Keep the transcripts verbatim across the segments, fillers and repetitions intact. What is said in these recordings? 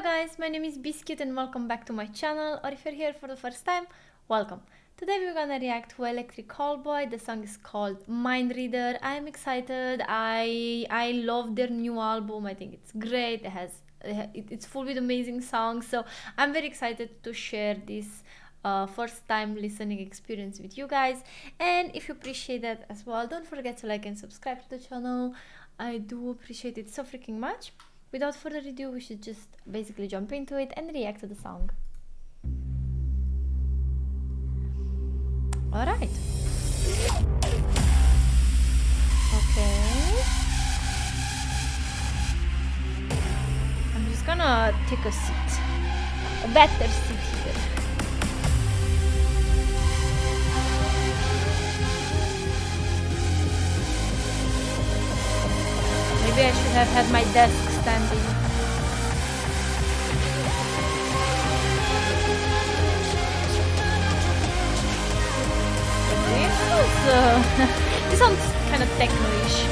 Hello guys, my name is Biscuit and welcome back to my channel, or if you're here for the first time, welcome. Today we're gonna react to Electric Callboy. The song is called Mindreader. I'm excited. I I love their new album. I think it's great. It has it's full with amazing songs. So I'm very excited to share this uh, first time listening experience with you guys. And if you appreciate that as well, don't forget to like and subscribe to the channel. I do appreciate it so freaking much. Without further ado, we should just basically jump into it and react to the song. Alright. Okay. I'm just gonna take a seat. A better seat here. Maybe I should have had my desk standing. Uh, this sounds kind of techno-ish.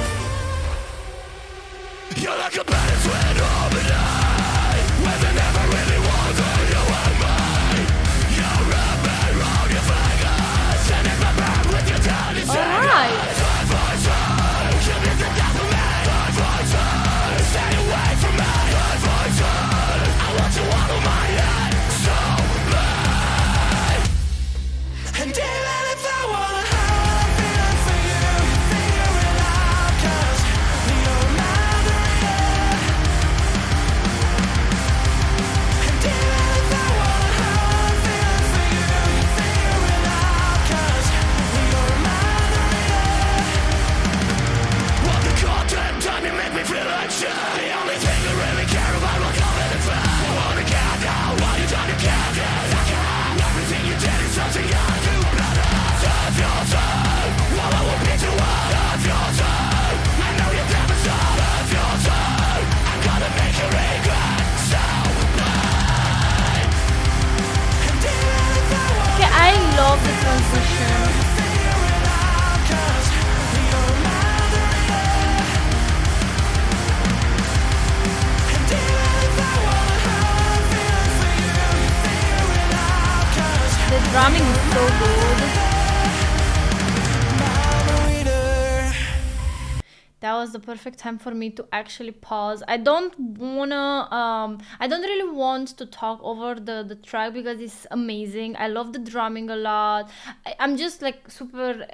You're like a badass when overnight, when they never really was on your mind. You're a man on your fingers, and if I'm back with your town inside. Alright! Drumming is so good. That was the perfect time for me to actually pause. I don't wanna, um, I don't really want to talk over the, the track because it's amazing. I love the drumming a lot. I, I'm just like super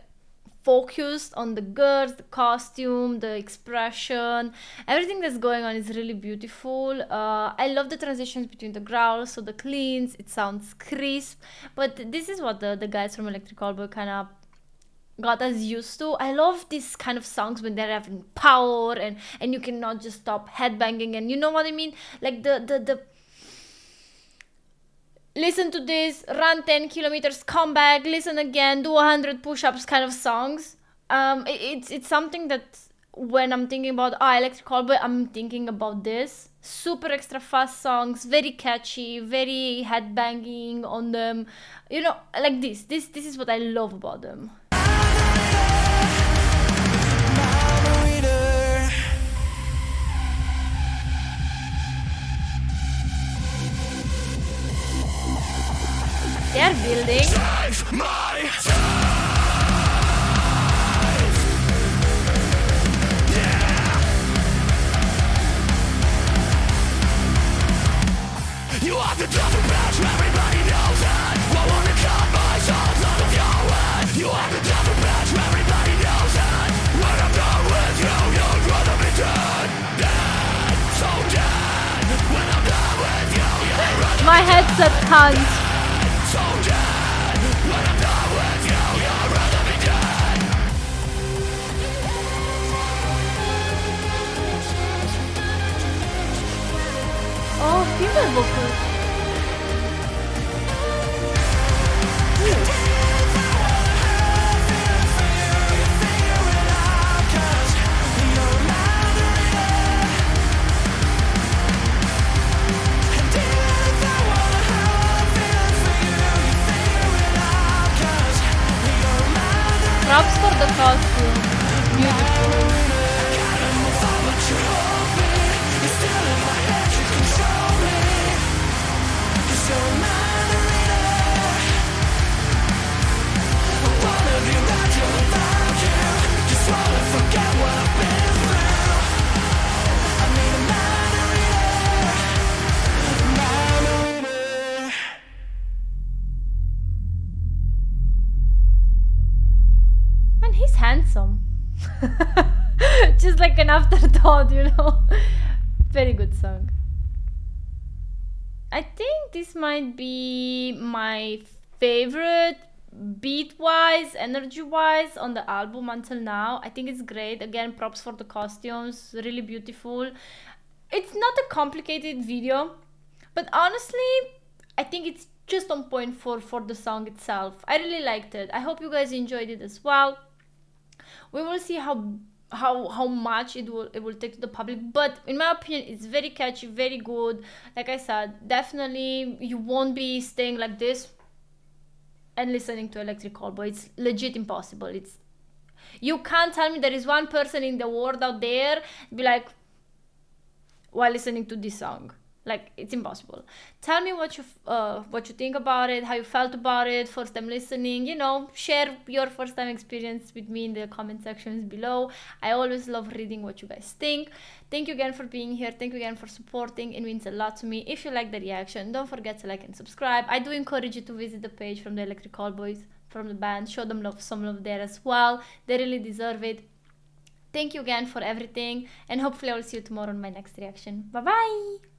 focused on the girls, the costume, the expression, everything that's going on is really beautiful. Uh, I love the transitions between the growls, so the cleans, it sounds crisp, but this is what the, the guys from Electric Callboy kind of got us used to. I love these kind of songs when they're having power and, and you cannot just stop headbanging, and you know what I mean? Like the, the, the listen to this, run ten kilometers, come back, listen again, do one hundred push-ups kind of songs. Um, it, it's it's something that when I'm thinking about oh, Electric Callboy, I'm thinking about this. Super extra fast songs, very catchy, very headbanging on them. You know, like this. This, this is what I love about them. They're building. Save my life. Yeah. You are the double match, everybody knows it. I wanna cut my soul out of your way. You are the double match, everybody knows it. When I'm not with you, you'd rather be dead. Dead, so dead. When I'm not with you, you'd rather be. My headset can't. Oh, female vocal. Props for the costume. Beautiful. Still in my head, you control me. afterthought, you know. Very good song. I think this might be my favorite beat-wise, energy-wise on the album until now. I think it's great. Again, props for the costumes, really beautiful. It's not a complicated video, but honestly, I think it's just on point for, for the song itself. I really liked it. I hope you guys enjoyed it as well. We will see how how how much it will it will take to the public, but in my opinion it's very catchy, very good. Like I said, definitely you won't be staying like this and listening to Electric Callboy. It's legit impossible. It's, you can't tell me there is one person in the world out there be like, while listening to this song, like, it's impossible. Tell me what you uh, what you think about it, how you felt about it, first time listening, you know, share your first time experience with me in the comment sections below. I always love reading what you guys think. Thank you again for being here. Thank you again for supporting. It means a lot to me. If you like the reaction, don't forget to like and subscribe. I do encourage you to visit the page from the Electric Callboys, from the band. Show them love, some love there as well. They really deserve it. Thank you again for everything, and hopefully I'll see you tomorrow on my next reaction. Bye bye.